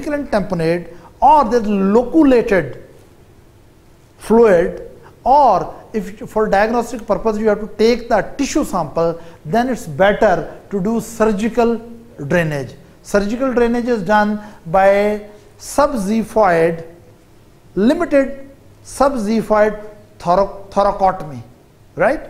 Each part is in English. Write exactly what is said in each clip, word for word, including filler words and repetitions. pericardiocentesis tamponade, or there is loculated fluid, or if for diagnostic purpose you have to take the tissue sample, then it's better to do surgical drainage. Surgical drainage is done by subxiphoid, limited subxiphoid thorac thoracotomy, right?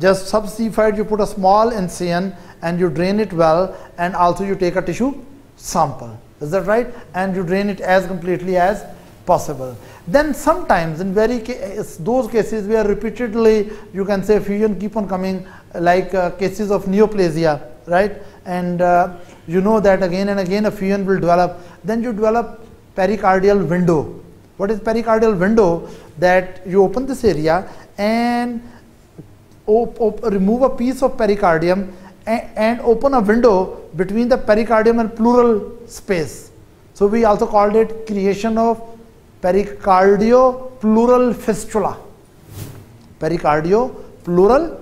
Just subxiphoid, you put a small incision and you drain it well, and also you take a tissue sample. Is that right? And you drain it as completely as possible. Then sometimes in very case, those cases where repeatedly you can say fusion keep on coming, like uh, cases of neoplasia, right? And uh, you know that again and again a fusion will develop. Then you develop pericardial window. What is pericardial window? That you open this area and op op remove a piece of pericardium and open a window between the pericardium and pleural space. So we also called it creation of pericardio pleural fistula. Pericardio pleural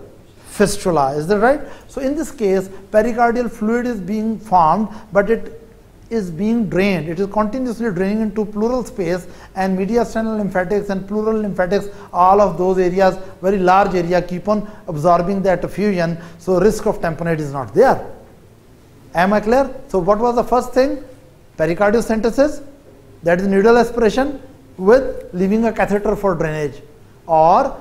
fistula, is that right? So in this case, pericardial fluid is being formed, but it is being drained. It is continuously draining into pleural space, and mediastinal lymphatics and pleural lymphatics, all of those areas, very large area, keep on absorbing that fusion. So risk of tamponade is not there. Am I clear? So what was the first thing? Pericardiocentesis, that is needle aspiration with leaving a catheter for drainage, or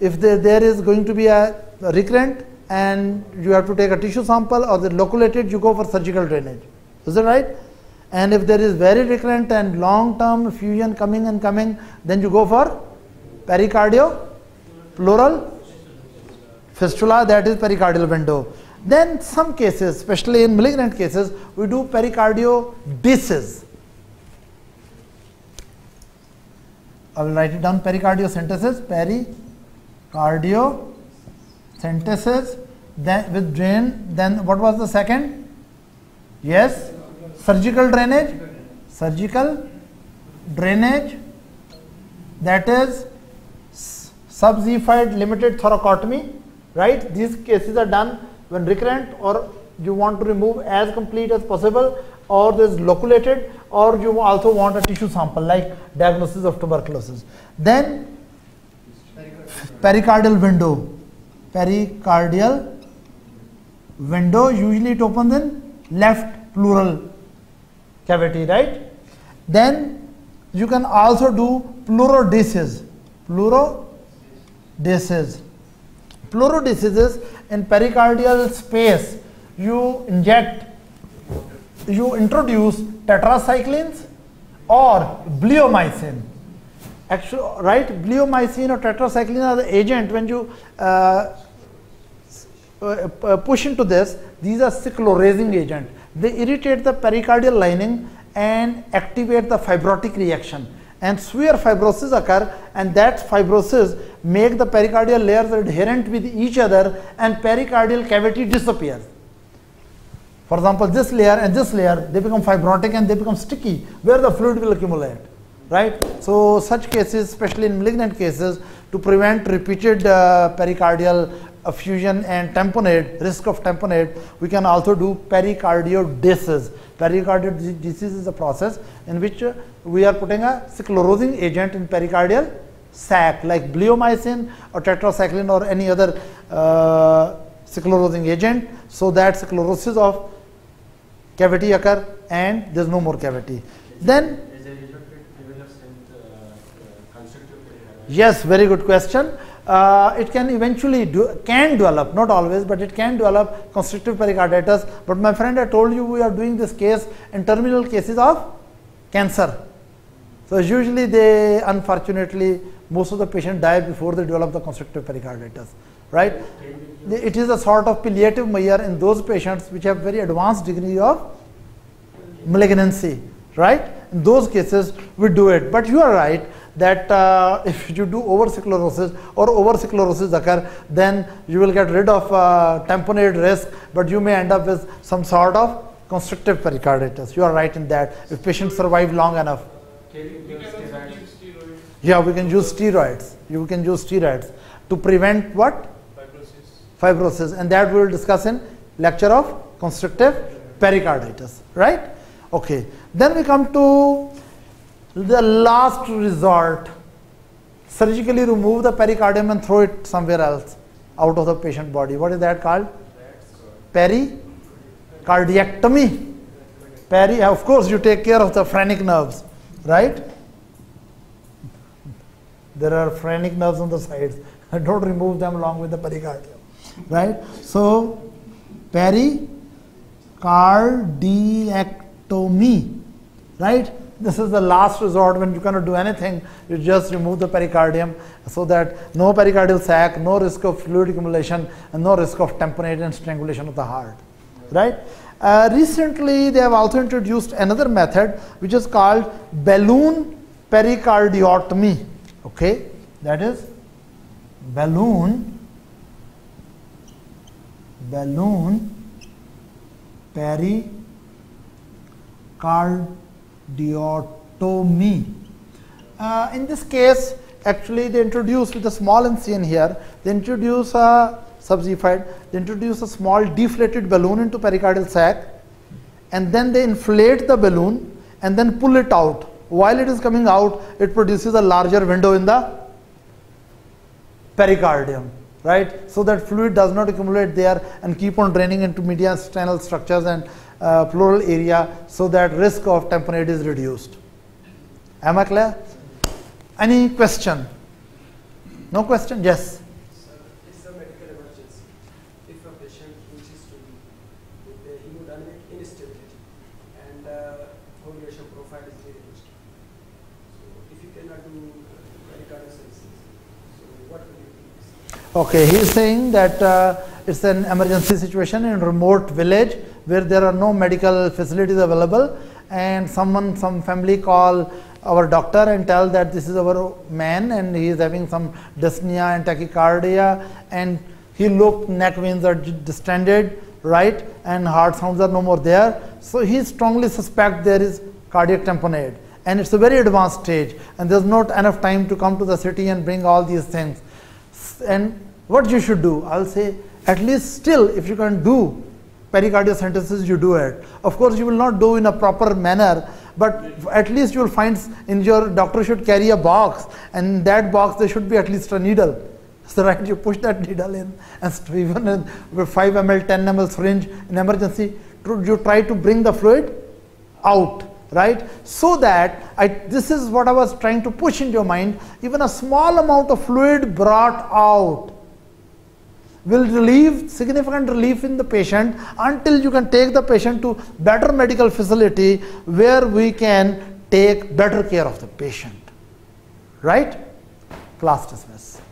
if there, there is going to be a recurrent and you have to take a tissue sample or the loculated, you go for surgical drainage. Is that right? And if there is very recurrent and long-term fusion coming and coming, then you go for pericardio pleural fistula, that is pericardial window. Then some cases, especially in malignant cases, we do pericardiodesis. I will write it down, pericardiocentesis, pericardiocentesis, then with drain. Then what was the second? Yes, surgical drainage, surgical drainage, that is subxiphoid limited thoracotomy, right? These cases are done when recurrent, or you want to remove as complete as possible, or this loculated, or you also want a tissue sample like diagnosis of tuberculosis. Then pericardial window, pericardial window, usually it opens in left pleural cavity, right? Then you can also do pleurodesis. Pleurodesis. Pleurodesis is in pericardial space. You inject, you introduce tetracyclines or bleomycin. Actually, right? Bleomycin or tetracycline are the agent when you uh, Uh, push into this. These are sclerosing agent. They irritate the pericardial lining and activate the fibrotic reaction, and severe fibrosis occur, and that fibrosis make the pericardial layers adherent with each other, and pericardial cavity disappears. For example, this layer and this layer, they become fibrotic and they become sticky, where the fluid will accumulate, right? So such cases, especially in malignant cases, to prevent repeated uh, pericardial fusion and tamponade, risk of tamponade, we can also do pericardiodesis. Pericardiodesis is a process in which uh, we are putting a sclerosing agent in pericardial sac, like bleomycin or tetracycline or any other uh, sclerosing agent, so that sclerosis of cavity occur and there is no more cavity. Then, yes, very good question. Uh, it can eventually do, can develop, not always, but it can develop constrictive pericarditis. But my friend, I told you we are doing this case in terminal cases of cancer. So usually they, unfortunately, most of the patients die before they develop the constrictive pericarditis, right? It is a sort of palliative measure in those patients which have very advanced degree of malignancy, right? In those cases, we do it. But you are right, that uh, if you do oversclerosis or oversclerosis occur, then you will get rid of uh, tamponade risk, but you may end up with some sort of constrictive pericarditis. You are right in that, if patients survive long enough. Yeah, we can use steroids. You can use steroids to prevent what? Fibrosis. Fibrosis, and that we will discuss in lecture of constrictive pericarditis, right? Okay, Then we come to the last resort. Surgically remove the pericardium and throw it somewhere else out of the patient body. What is that called? Pericardiectomy. Peri, of course, you take care of the phrenic nerves, right? There are phrenic nerves on the sides. Don't remove them along with the pericardium, right? So, pericardiectomy, right? This is the last resort when you cannot do anything. You just remove the pericardium so that no pericardial sac, no risk of fluid accumulation, and no risk of tamponade and strangulation of the heart, right? Uh, recently, they have also introduced another method which is called balloon pericardiotomy. Okay, that is balloon balloon pericardiotomy. Uh, in this case, actually, they introduce with a small incision here. They introduce a subxiphoid. They introduce a small deflated balloon into pericardial sac, and then they inflate the balloon and then pull it out. While it is coming out, it produces a larger window in the pericardium, right? So that fluid does not accumulate there and keep on draining into mediastinal structures and uh, pleural area, so that risk of tamponade is reduced. Am I clear? Any question? No question? Yes. Sir, it's a medical emergency. If a patient reaches to be with the hemodynamic instability and uh, coagulation profile is reduced, so if you cannot do pericardiocentesis, so what will you do? Okay, he is saying that uh, it's an emergency situation in a remote village where there are no medical facilities available, and someone, some family call our doctor and tell that this is our man and he is having some dyspnea and tachycardia, and he looked, neck veins are distended, right, and heart sounds are no more there. So he strongly suspect there is cardiac tamponade, and it's a very advanced stage, and there's not enough time to come to the city and bring all these things. And what you should do? I'll say, at least still, if you can do pericardiocentesis, you do it. Of course, you will not do in a proper manner, but at least you will find in your doctor should carry a box, and in that box there should be at least a needle. So right, you push that needle in, and even with five milliliters, ten milliliters syringe in emergency, you try to bring the fluid out, right? So that I, this is what I was trying to push in your mind. Even a small amount of fluid brought out will relieve, significant relief in the patient, until you can take the patient to better medical facility where we can take better care of the patient, right? Class dismissed.